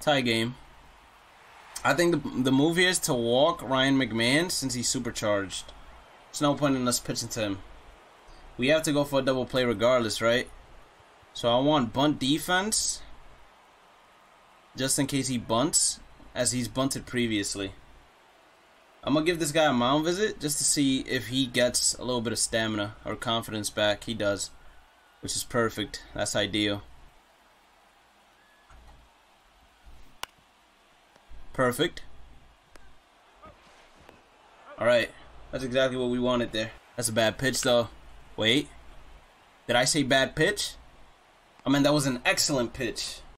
Tie game. I think the move here is to walk Ryan McMahon since he's supercharged. There's no point in us pitching to him. We have to go for a double play regardless, right? So I want bunt defense, just in case he bunts, as he's bunted previously. I'm going to give this guy a mound visit just to see if he gets a little bit of stamina or confidence back. He does, which is perfect. That's ideal. Perfect. Alright, that's exactly what we wanted there. That's a bad pitch though. Wait, did I say bad pitch? I mean, that was an excellent pitch.